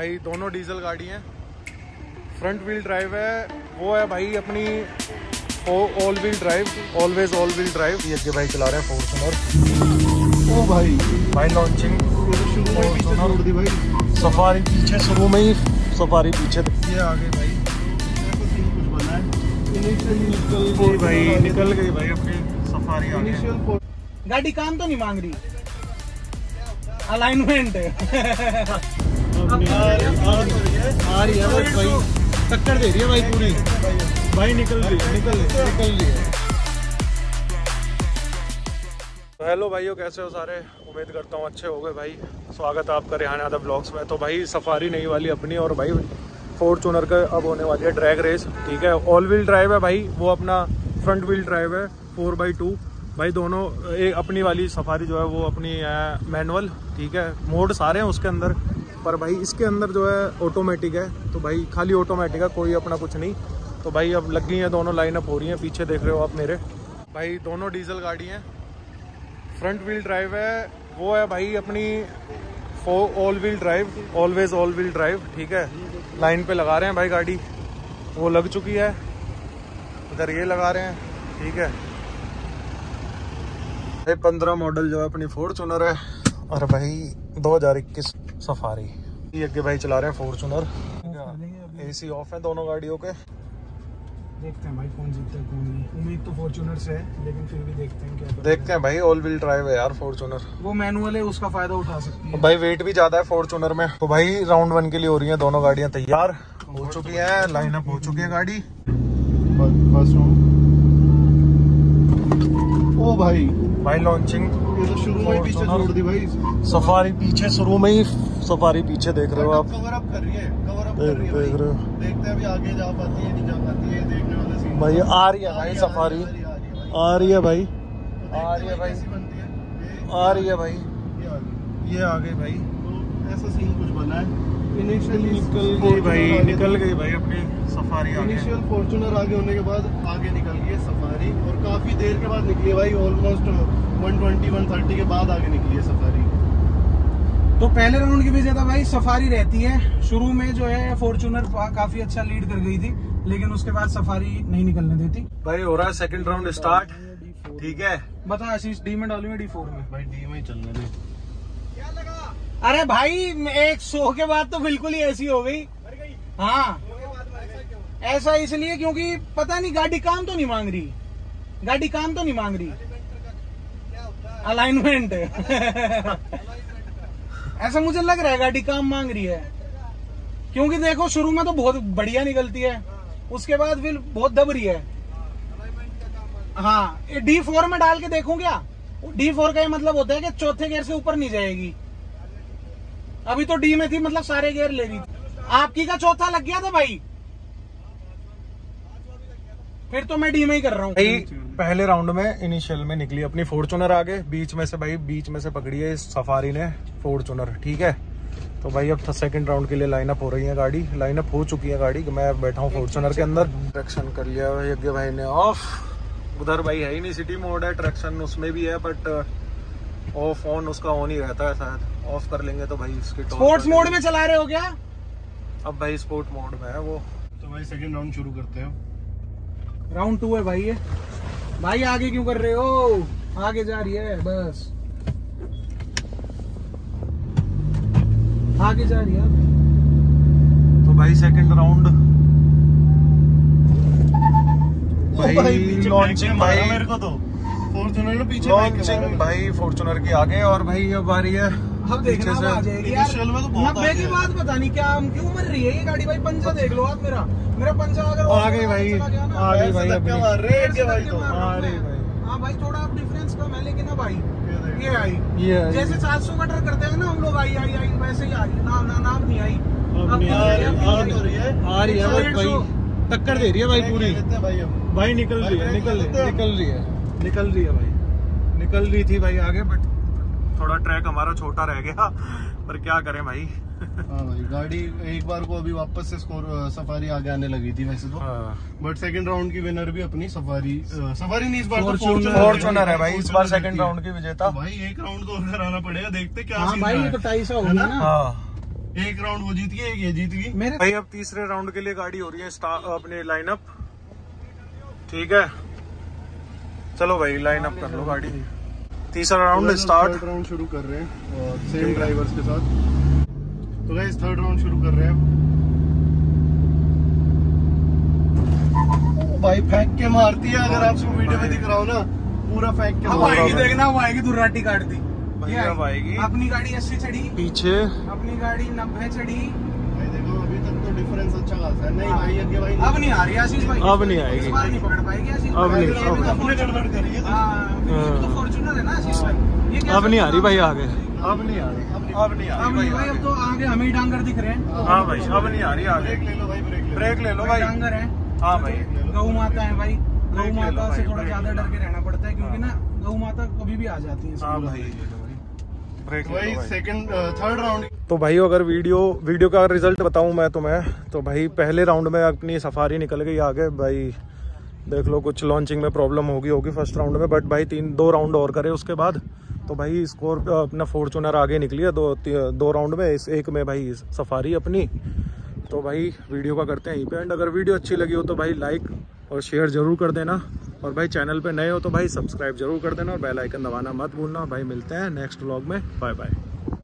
भाई दोनों डीजल गाड़ी हैं, फ्रंट व्हील ड्राइव है, वो है भाई अपनी all wheel drive, always all wheel drive. ये के भाई चला रहे हैं फोर्चुनर। ओ भाई भाई लॉन्चिंग सफारी पीछे, शुरू में ही सफारी पीछे, ये आगे भाई निकल गई भाई अपनी सफारी आगे। गाड़ी काम तो नहीं मांग रही, अलाइनमेंट आ रही है बस भाई, टक्कर दे रही है भाई पूरी। भाई निकल रही है। तो हेलो भाइयों, कैसे हो सारे? उम्मीद करता हूँ अच्छे हो गए भाई। स्वागत है आपका रिहान यादव ब्लॉग्स में। तो भाई सफारी नहीं वाली अपनी, और भाई फॉर्च्यूनर का अब होने वाली है ड्रैग रेस, ठीक है। ऑल व्हील ड्राइव है भाई, वो अपना फ्रंट व्हील ड्राइव है 4x2 भाई। दोनों एक अपनी वाली सफारी जो है वो अपनी मैनुअल, ठीक है। मोड सारे हैं उसके अंदर, पर भाई इसके अंदर जो है ऑटोमेटिक है, तो भाई खाली ऑटोमेटिक है, कोई अपना कुछ नहीं। तो भाई अब लग गई हैं दोनों, लाइनअप हो रही हैं, पीछे देख रहे हो आप मेरे। भाई दोनों डीजल गाड़ी हैं, फ्रंट व्हील ड्राइव है, वो है भाई अपनी all wheel drive, always all wheel drive, ठीक है। लाइन पे लगा रहे हैं भाई गाड़ी, वो लग चुकी है, इधर ये लगा रहे हैं, ठीक है। 2015 मॉडल जो है अपनी फॉर्च्यूनर है, और भाई 2021 सफारी। ये अग्गे भाई चला रहे हैं फॉर्च्यूनर, एसी ऑफ है दोनों गाड़ियों के। देखते हैं भाई कौन जीतता है कौन नहीं। उम्मीद तो फॉर्च्यूनर से है, लेकिन फिर भी देखते हैं क्या। देखते हैं भाई, ऑल व्हील ड्राइव है यार फॉर्च्यूनर, वो मैनुअल है, उसका फायदा उठा सकते हैं। भाई वेट भी ज्यादा है फॉर्च्यूनर में। तो भाई राउंड 1 के लिए हो रही है दोनों गाड़ियां तैयार, हो चुकी है, लाइनअप हो चुकी है गाड़ी। ओ भाई भाई लॉन्चिंग शुरू में पीछे छोड़ दी भाई सफारी, पीछे शुरू में ही सफारी पीछे, देख रहे हो आप। कवर अप कर रही है। देखते हैं अभी आगे जा पाती है नहीं जा पाती है, देखने वाला सीन भाई। आ रही है भाई सफारी, आ रही है भाई। ये आ गई भाई, ऐसा सीन कुछ बना है। निकल गई भाई अपनी सफारी आगे। इनिशियल फॉर्च्यूनर आगे होने के बाद आगे निकल गई है सफारी, और काफी देर के बाद निकली है भाई, ऑलमोस्ट 120-130 के बाद आगे निकली है सफारी। तो पहले राउंड की वजह था भाई सफारी रहती है, शुरू में जो है फॉर्च्यूनर काफी अच्छा लीड कर गई थी, लेकिन उसके बाद सफारी नहीं निकलने देती भाई। हो रहा है सेकंड राउंड स्टार्ट, ठीक है। बता आशीष, डी में डाली में D4 में भाई, डी में चलने दे। अरे भाई 100 के बाद तो बिल्कुल ही ऐसी हो गई। हाँ ऐसा इसलिए क्योंकि पता नहीं गाड़ी काम तो नहीं मांग रही, अलाइनमेंट ऐसा मुझे लग रहा है गाड़ी काम मांग रही है, क्योंकि देखो शुरू में तो बहुत बढ़िया निकलती है, उसके बाद फिर बहुत दब रही है। हाँ D4 में डाल के देखूं क्या? D4 का ये मतलब होता है कि चौथे गियर से ऊपर नहीं जाएगी। अभी तो डी में थी, मतलब सारे गियर ले रही थी। आपकी का चौथा लग गया था भाई, फिर तो मैं डी में ही कर रहा हूँ। पहले राउंड में इनिशियल में निकली अपनी फॉर्च्यूनर आगे, बीच में से पकड़ी है इस सफारी ने फॉर्च्यूनर, ठीक है। तो भाई अब सेकंड राउंड के लिए लाइनअप हो रही है गाड़ी, लाइनअप हो चुकी है गाड़ी। मैं बैठा हूँ फॉर्च्यूनर के अंदर, ट्रैक्शन कर लिया यज्ञ भाई ने ऑफ। उधर भाई है ही नहीं, सिटी मोड है, ट्रैक्शन उसमें भी है, बट ऑफ ऑन उसका ऑन ही रहता है, शायद ऑफ कर लेंगे। तो भाई इसके स्पोर्ट्स मोड में चला रहे हो क्या? अब भाई स्पोर्ट मोड में है वो। तो भाई सेकंड राउंड शुरू करते हैं, राउंड 2 है भाई ये। भाई आगे क्यों कर रहे हो? आगे जा रही है बस, आगे जा रही है। तो भाई सेकंड राउंड भाई लॉन्चिंग भाई मेरे को तो फॉर्च्यूनर पीछे, लॉन्चिंग भाई फॉर्च्यूनर के आगे, और भाई अब आ रही है। अब देखना आ जाएगी यार, में तो बहुत आ की बात पता नहीं क्या हम क्यों मर रही है ये गाड़ी भाई। पंजा देख लो आप, मेरा पंजा अगर आ गई भाई। हाँ भाई थोड़ा आप डिफरेंस कम है, लेकिन अब आई ये आई, जैसे 700 मीटर करते हैं ना हम लोग, आई वैसे ही आई, नाम नहीं आई, आ रही है, टक्कर दे रही है भाई पूरी भाई। निकल रही है भाई, निकल रही थी भाई आगे, बट थोड़ा ट्रैक हमारा छोटा रह गया, पर क्या करें भाई। हाँ भाई गाड़ी एक बार को अभी वापस से स्कोर सफारी आगे आने लगी थी वैसे तो, बट सेकंड राउंड की विनर भी अपनी सफारी नहीं, इस बार फॉर्च्यूनर है भाई, इस बार सेकंड राउंड की विजेता। भाई एक राउंड को उधर आना पड़ेगा, देखते क्या भाई। ये तो 250 होगा ना, एक राउंड वो जीत गई, एक ये जीत गई मेरे भाई। अब तीसरे राउंड के लिए गाड़ी हो रही है अपने लाइनअप। ठीक है चलो भाई लाइनअप कर लो गाड़ी। तीसरा राउंड स्टार्ट, राउंड शुरू कर रहे हैं और सेम ड्राइवर्स के साथ। तो गाइस थर्ड राउंड शुरू कर रहे हैं भाई। फेंक के मारती है, अगर आपको वीडियो में दिख रहा हो ना पूरा फेंक के देखना। वो आएगी दुर्राटी काटती, आएगी अपनी गाड़ी 80 चढ़ी, पीछे अपनी गाड़ी 90 चढ़ी। भाई देखो अभी तक तो डिफरेंस अच्छा खासा है। नहीं भाई आगे भाई अब नहीं आ रही आशीष भाई, अब नहीं आएगी, इस बार नहीं पकड़ पाएगी आशीष भाई। अपने गड़बड़ कर रही है तो फॉर्च्यूनर है ना आशीष भाई, ये अब नहीं आ रही भाई आगे, अब नहीं आ रही, अब नहीं आ रही भाई। अब तो आगे हम ही डांगर दिख रहे हैं। हाँ भाई अब नहीं आ रही आगे। ब्रेक ले लो भाई, ब्रेक ले लो भाई। डांगर है हाँ भाई, गौ माता है भाई, गौ माता से थोड़ा ज्यादा डर के रहना पड़ता है क्योंकि ना गौ माता कभी भी आ जाती है। भाई सेकंड थर्ड राउंड। तो भाई अगर वीडियो का रिजल्ट बताऊं मैं तुम्हें, तो भाई पहले राउंड में अपनी सफारी निकल गई आगे भाई। देख लो कुछ लॉन्चिंग में प्रॉब्लम होगी फर्स्ट राउंड में, बट भाई दो राउंड और करे उसके बाद तो भाई स्कोर अपना फॉर्च्यूनर आगे निकली है दो राउंड में, इस एक में भाई सफारी अपनी। तो भाई वीडियो का करते हैं यहीं पे एंड। अगर वीडियो अच्छी लगी हो तो भाई लाइक और शेयर ज़रूर कर देना, और भाई चैनल पे नए हो तो भाई सब्सक्राइब जरूर कर देना और बेल आइकन दबाना मत भूलना। भाई मिलते हैं नेक्स्ट व्लॉग में, बाय बाय।